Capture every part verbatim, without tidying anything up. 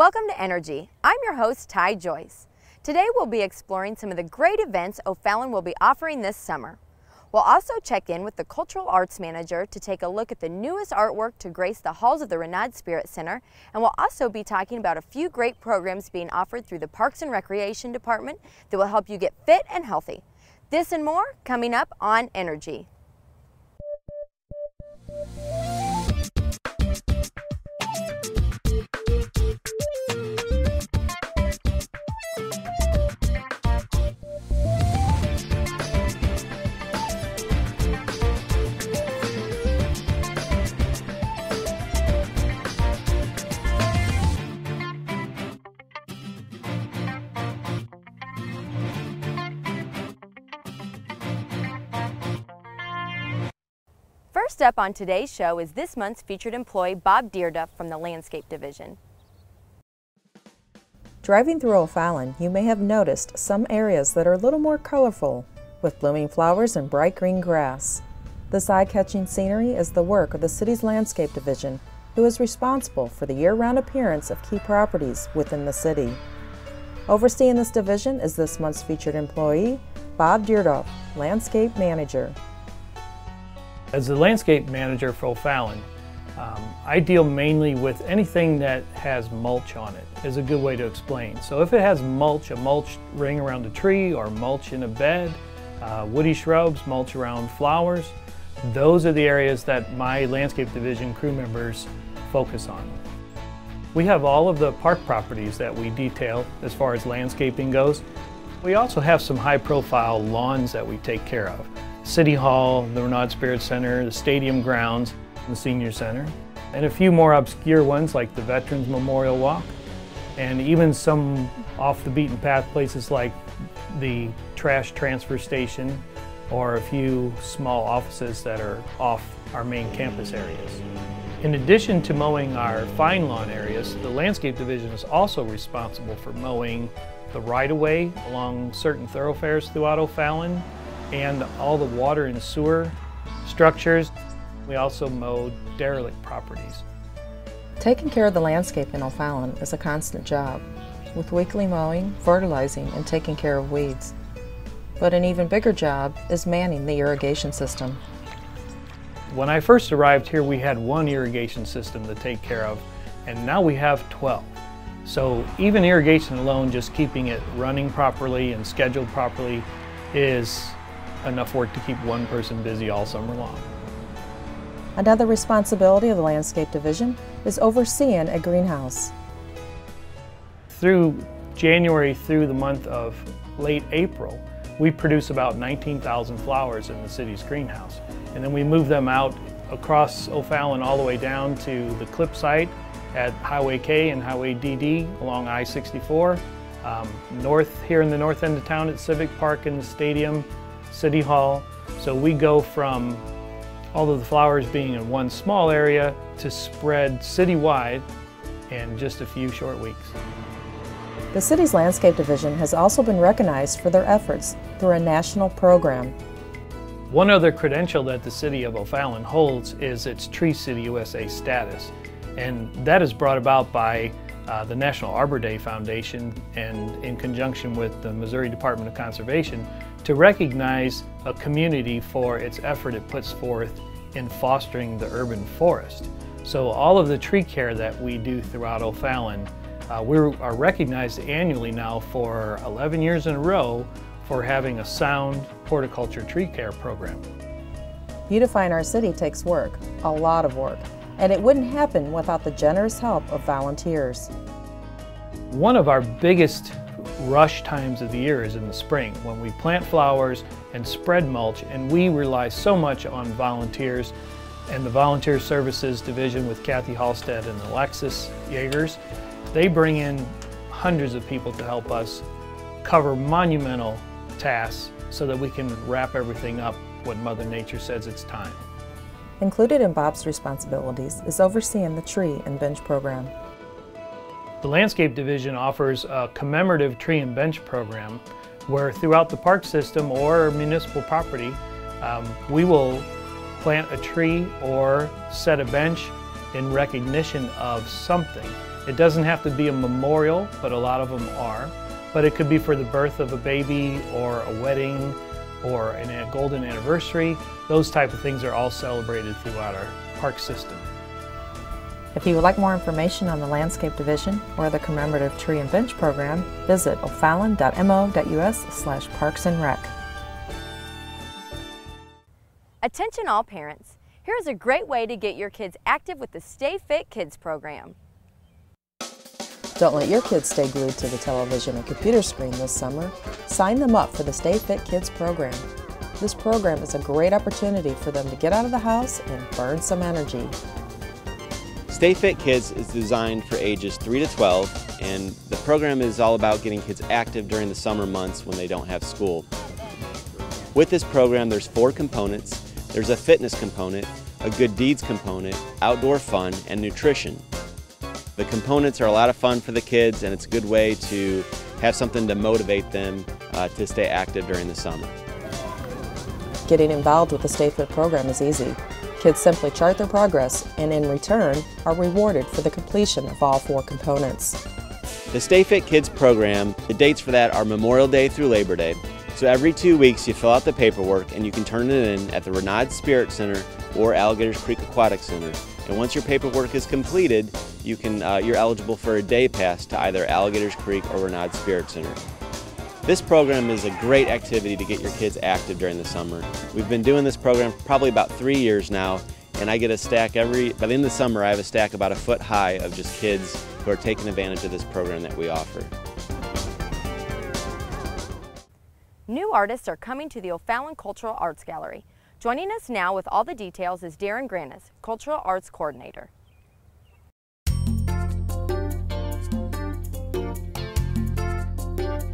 Welcome to Energy. I'm your host, Ty Joyce. Today we'll be exploring some of the great events O'Fallon will be offering this summer. We'll also check in with the Cultural Arts Manager to take a look at the newest artwork to grace the halls of the Renaud Spirit Center, and we'll also be talking about a few great programs being offered through the Parks and Recreation Department that will help you get fit and healthy. This and more coming up on Energy. First up on today's show is this month's featured employee, Bob Dearduff from the Landscape Division. Driving through O'Fallon, you may have noticed some areas that are a little more colorful, with blooming flowers and bright green grass. This eye-catching scenery is the work of the city's Landscape Division, who is responsible for the year-round appearance of key properties within the city. Overseeing this division is this month's featured employee, Bob Dearduff, Landscape Manager. As the landscape manager for O'Fallon, um, I deal mainly with anything that has mulch on it, is a good way to explain. So if it has mulch, a mulch ring around a tree or mulch in a bed, uh, woody shrubs, mulch around flowers, those are the areas that my landscape division crew members focus on. We have all of the park properties that we detail as far as landscaping goes. We also have some high-profile lawns that we take care of. City Hall, the Renaud Spirit Center, the Stadium Grounds, the Senior Center, and a few more obscure ones like the Veterans Memorial Walk, and even some off-the-beaten-path places like the Trash Transfer Station, or a few small offices that are off our main campus areas. In addition to mowing our fine lawn areas, the Landscape Division is also responsible for mowing the right-of-way along certain thoroughfares throughout O'Fallon, and all the water and sewer structures. We also mow derelict properties. Taking care of the landscape in O'Fallon is a constant job, with weekly mowing, fertilizing, and taking care of weeds. But an even bigger job is manning the irrigation system. When I first arrived here, we had one irrigation system to take care of, and now we have twelve. So even irrigation alone, just keeping it running properly and scheduled properly, is enough work to keep one person busy all summer long. Another responsibility of the Landscape Division is overseeing a greenhouse. Through January through the month of late April, we produce about nineteen thousand flowers in the city's greenhouse. And then we move them out across O'Fallon all the way down to the clip site at Highway K and Highway D D along I sixty-four, um, north here in the north end of town at Civic Park and the Stadium, City Hall. So we go from all of the flowers being in one small area to spread citywide in just a few short weeks. The city's Landscape Division has also been recognized for their efforts through a national program. One other credential that the city of O'Fallon holds is its Tree City U S A status, and that is brought about by Uh, the National Arbor Day Foundation, and in conjunction with the Missouri Department of Conservation, to recognize a community for its effort it puts forth in fostering the urban forest. So all of the tree care that we do throughout O'Fallon, uh, we are recognized annually now for eleven years in a row for having a sound horticulture tree care program. Beautifying our city takes work, a lot of work. And it wouldn't happen without the generous help of volunteers. One of our biggest rush times of the year is in the spring, when we plant flowers and spread mulch, and we rely so much on volunteers and the Volunteer Services Division with Kathy Halsted and Alexis Yeagers. They bring in hundreds of people to help us cover monumental tasks so that we can wrap everything up when Mother Nature says it's time. Included in Bob's responsibilities is overseeing the tree and bench program. The Landscape Division offers a commemorative tree and bench program where throughout the park system or municipal property, um, we will plant a tree or set a bench in recognition of something. It doesn't have to be a memorial, but a lot of them are. But it could be for the birth of a baby or a wedding or an, a golden anniversary. Those type of things are all celebrated throughout our park system. If you would like more information on the Landscape Division or the Commemorative Tree and Bench Program, visit o'fallon dot m o dot u s slash parks and rec. Attention all parents, here's a great way to get your kids active with the Stay Fit Kids program. Don't let your kids stay glued to the television or computer screen this summer. Sign them up for the Stay Fit Kids program. This program is a great opportunity for them to get out of the house and burn some energy. Stay Fit Kids is designed for ages three to twelve, and the program is all about getting kids active during the summer months when they don't have school. With this program, there's four components. There's a fitness component, a good deeds component, outdoor fun, and nutrition. The components are a lot of fun for the kids, and it's a good way to have something to motivate them uh, to stay active during the summer. Getting involved with the Stay Fit program is easy. Kids simply chart their progress and in return are rewarded for the completion of all four components. The Stay Fit Kids program, the dates for that are Memorial Day through Labor Day. So every two weeks you fill out the paperwork and you can turn it in at the Renaud Spirit Center or Alligators Creek Aquatic Center. And once your paperwork is completed, you can, uh, you're eligible for a day pass to either Alligators Creek or Renaud Spirit Center. This program is a great activity to get your kids active during the summer. We've been doing this program for probably about three years now, and I get a stack every, by the end of the summer I have a stack about a foot high of just kids who are taking advantage of this program that we offer. New artists are coming to the O'Fallon Cultural Arts Gallery. Joining us now with all the details is Darren Grannis, Cultural Arts Coordinator.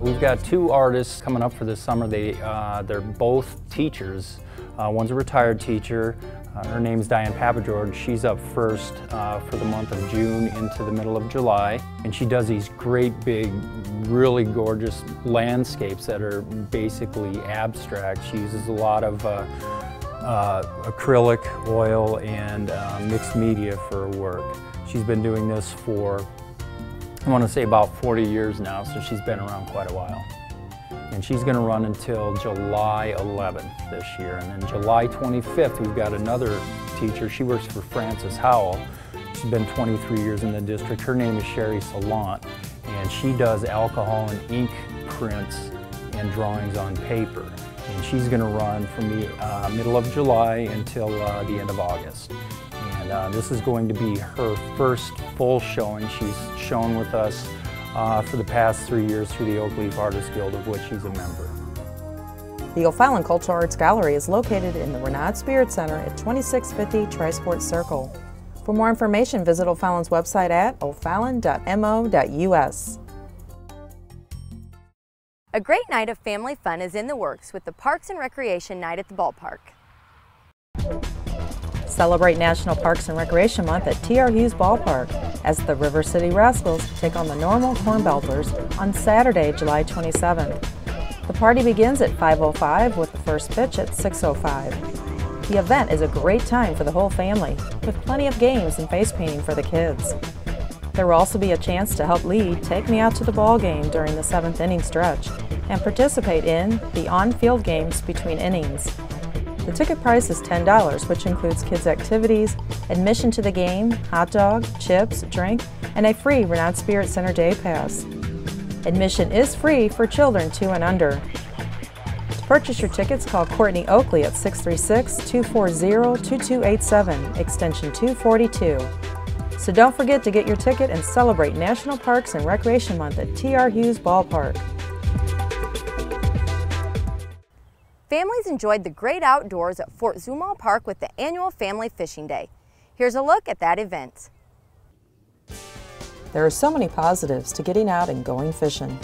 We've got two artists coming up for this summer. They, uh, they're both teachers. Uh, one's a retired teacher. Uh, her name's Diane Papajord. She's up first uh, for the month of June into the middle of July. And she does these great big, really gorgeous landscapes that are basically abstract. She uses a lot of uh, Uh, acrylic, oil, and uh, mixed media for her work. She's been doing this for, I want to say about forty years now, so she's been around quite a while. And she's going to run until July eleventh this year. And then July twenty-fifth, we've got another teacher. She works for Francis Howell. She's been twenty-three years in the district. Her name is Sherry Salant, and she does alcohol and ink prints and drawings on paper. And she's going to run from the uh, middle of July until uh, the end of August. And uh, this is going to be her first full showing. She's shown with us uh, for the past three years through the Oak Leaf Artist Guild, of which she's a member. The O'Fallon Cultural Arts Gallery is located in the Renaud Spirit Center at twenty-six fifty Tri-Sport Circle. For more information, visit O'Fallon's website at o'fallon dot m o dot u s. A great night of family fun is in the works with the Parks and Recreation Night at the Ballpark. Celebrate National Parks and Recreation Month at T R Hughes Ballpark as the River City Rascals take on the Normal Cornbelters on Saturday, July twenty-seventh. The party begins at five oh five with the first pitch at six oh five. The event is a great time for the whole family with plenty of games and face painting for the kids. There will also be a chance to help lead Take Me Out to the Ball Game during the seventh inning stretch and participate in the on-field games between innings. The ticket price is ten dollars, which includes kids' activities, admission to the game, hot dog, chips, drink, and a free Renaud Spirit Center Day Pass. Admission is free for children two and under. To purchase your tickets, call Courtney Oakley at six three six, two four zero, two two eight seven, extension two forty-two. So don't forget to get your ticket and celebrate National Parks and Recreation Month at T R Hughes Ballpark. Families enjoyed the great outdoors at Fort Zumwalt Park with the annual Family Fishing Day. Here's a look at that event. There are so many positives to getting out and going fishing.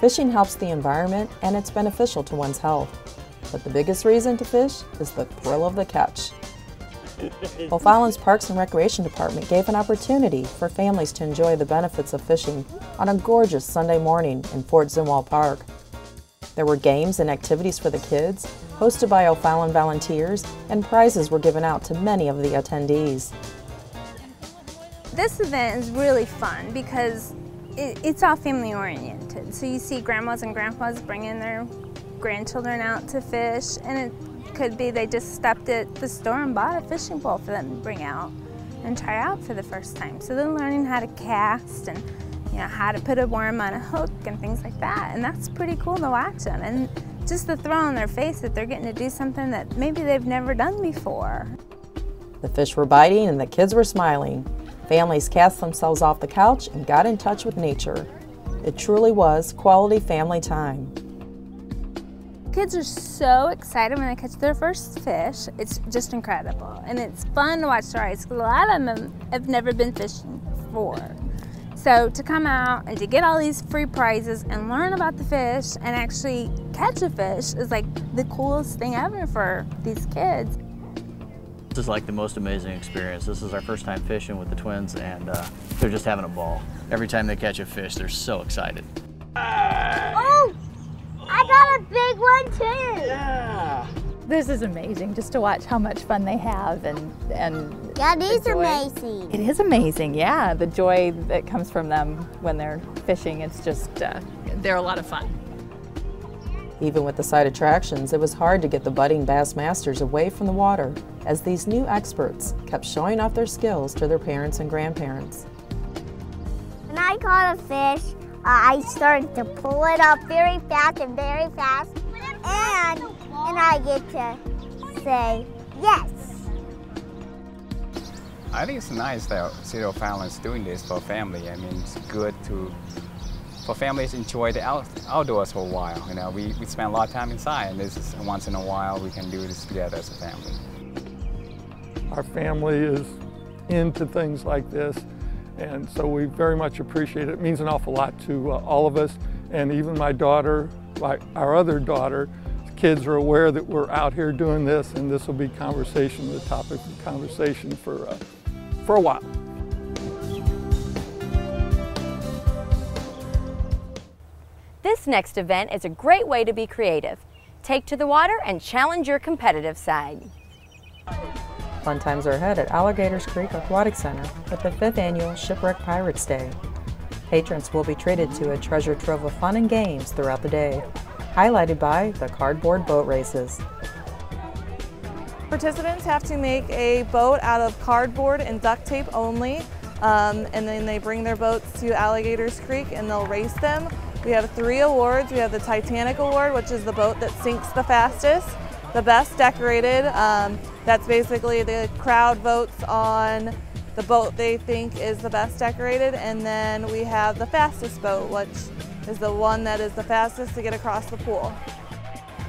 Fishing helps the environment and it's beneficial to one's health. But the biggest reason to fish is the thrill of the catch. O'Fallon's Parks and Recreation Department gave an opportunity for families to enjoy the benefits of fishing on a gorgeous Sunday morning in Fort Zumwalt Park. There were games and activities for the kids, hosted by O'Fallon volunteers, and prizes were given out to many of the attendees. This event is really fun because it, it's all family oriented. So you see grandmas and grandpas bringing their grandchildren out to fish, and it could be they just stepped at the store and bought a fishing pole for them to bring out and try out for the first time. So they're learning how to cast and, you know, how to put a worm on a hook and things like that. And that's pretty cool to watch them. And just the thrill on their face that they're getting to do something that maybe they've never done before. The fish were biting and the kids were smiling. Families cast themselves off the couch and got in touch with nature. It truly was quality family time. Kids are so excited when they catch their first fish. It's just incredible. And it's fun to watch their eyes. A lot of them have never been fishing before. So to come out and to get all these free prizes and learn about the fish and actually catch a fish is like the coolest thing ever for these kids. This is like the most amazing experience. This is our first time fishing with the twins, and uh, they're just having a ball. Every time they catch a fish, they're so excited. Oh, I got a big one too. Yeah. This is amazing, just to watch how much fun they have, and and that is amazing. It is amazing, yeah. The joy that comes from them when they're fishing, it's just, uh, they're a lot of fun. Even with the side attractions, it was hard to get the budding bass masters away from the water, as these new experts kept showing off their skills to their parents and grandparents. When I caught a fish, uh, I started to pull it up very fast and very fast, and And I get to say yes. I think it's nice that City of O'Fallon is doing this for family. I mean, it's good to for families enjoy the out, outdoors for a while. You know, we, we spend a lot of time inside, and this is once in a while we can do this together as a family. Our family is into things like this, and so we very much appreciate it. It means an awful lot to uh, all of us, and even my daughter, my, our other daughter, kids are aware that we're out here doing this, and this will be conversation, the topic of conversation for, uh, for a while. This next event is a great way to be creative. Take to the water and challenge your competitive side. Fun times are ahead at Alligators Creek Aquatic Center at the fifth annual Shipwreck Pirates Day. Patrons will be treated to a treasure trove of fun and games throughout the day, highlighted by the cardboard boat races. Participants have to make a boat out of cardboard and duct tape only, um, and then they bring their boats to Alligators Creek and they'll race them. We have three awards. We have the Titanic Award, which is the boat that sinks the fastest, the best decorated. Um, that's basically the crowd votes on the boat they think is the best decorated, and then we have the fastest boat, which is the one that is the fastest to get across the pool.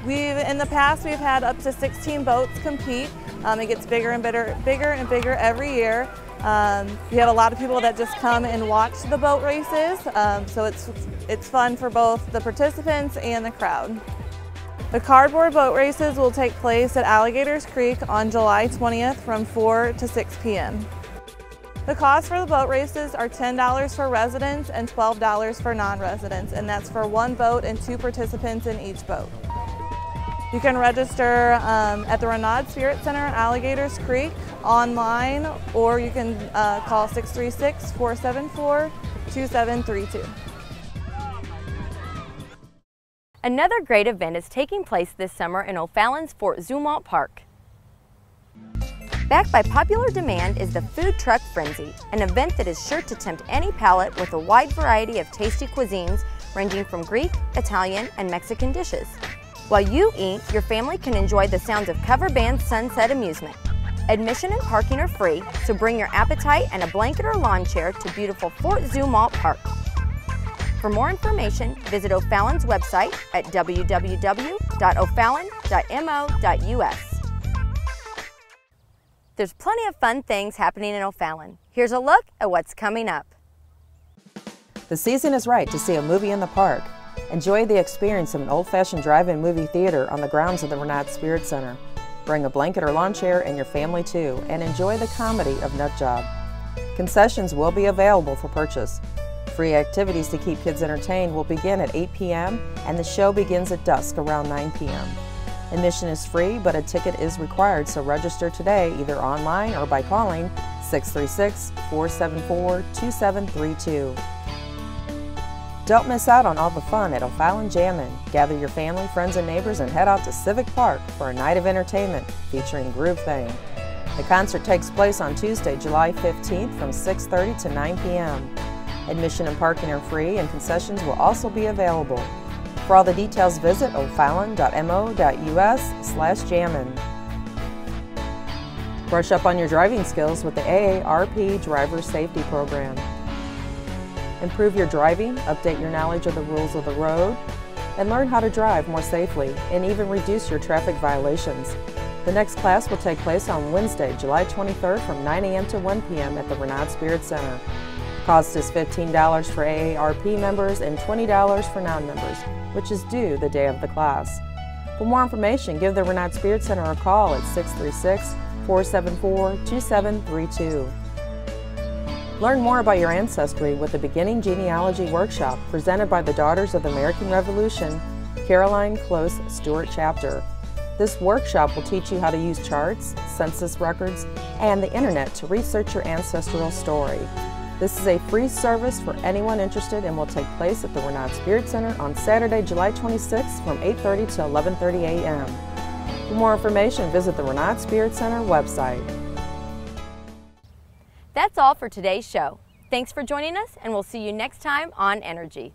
We've, in the past, we've had up to sixteen boats compete. Um, it gets bigger and bigger, bigger and bigger every year. Um, we have a lot of people that just come and watch the boat races, um, so it's, it's fun for both the participants and the crowd. The cardboard boat races will take place at Alligators Creek on July twentieth from four to six p m The cost for the boat races are ten dollars for residents and twelve dollars for non-residents, and that's for one boat and two participants in each boat. You can register um, at the Renaud Spirit Center at Alligators Creek online, or you can uh, call six three six, four seven four, two seven three two. Another great event is taking place this summer in O'Fallon's Fort Zumwalt Park. Backed by popular demand is the Food Truck Frenzy, an event that is sure to tempt any palate with a wide variety of tasty cuisines ranging from Greek, Italian, and Mexican dishes. While you eat, your family can enjoy the sounds of cover band Sunset Amusement. Admission and parking are free, so bring your appetite and a blanket or lawn chair to beautiful Fort Zumwalt Park. For more information, visit O'Fallon's website at w w w dot o'fallon dot m o dot u s. There's plenty of fun things happening in O'Fallon. Here's a look at what's coming up. The season is right to see a movie in the park. Enjoy the experience of an old-fashioned drive-in movie theater on the grounds of the Renaud Spirit Center. Bring a blanket or lawn chair and your family too, and enjoy the comedy of Nut Job. Concessions will be available for purchase. Free activities to keep kids entertained will begin at eight p m and the show begins at dusk around nine p m Admission is free, but a ticket is required, so register today either online or by calling six three six, four seven four, two seven three two. Don't miss out on all the fun at O'Fallon Jammin'. Gather your family, friends, and neighbors and head out to Civic Park for a night of entertainment featuring Groove Thing. The concert takes place on Tuesday, July fifteenth from six thirty to nine p m Admission and parking are free, and concessions will also be available. For all the details, visit o'fallon dot m o dot u s slash jammin'. Brush up on your driving skills with the A A R P Driver Safety Program. Improve your driving, update your knowledge of the rules of the road, and learn how to drive more safely and even reduce your traffic violations. The next class will take place on Wednesday, July twenty-third from nine a m to one p m at the Renaud Spirit Center. Cost is fifteen dollars for A A R P members and twenty dollars for non-members, which is due the day of the class. For more information, give the Renaud Spirit Center a call at six three six, four seven four, two seven three two. Learn more about your ancestry with the Beginning Genealogy Workshop presented by the Daughters of the American Revolution, Caroline Close Stewart Chapter. This workshop will teach you how to use charts, census records, and the internet to research your ancestral story. This is a free service for anyone interested and will take place at the Renaud Spirit Center on Saturday, July twenty-sixth from eight thirty to eleven thirty a m For more information, visit the Renaud Spirit Center website. That's all for today's show. Thanks for joining us, and we'll see you next time on Energy.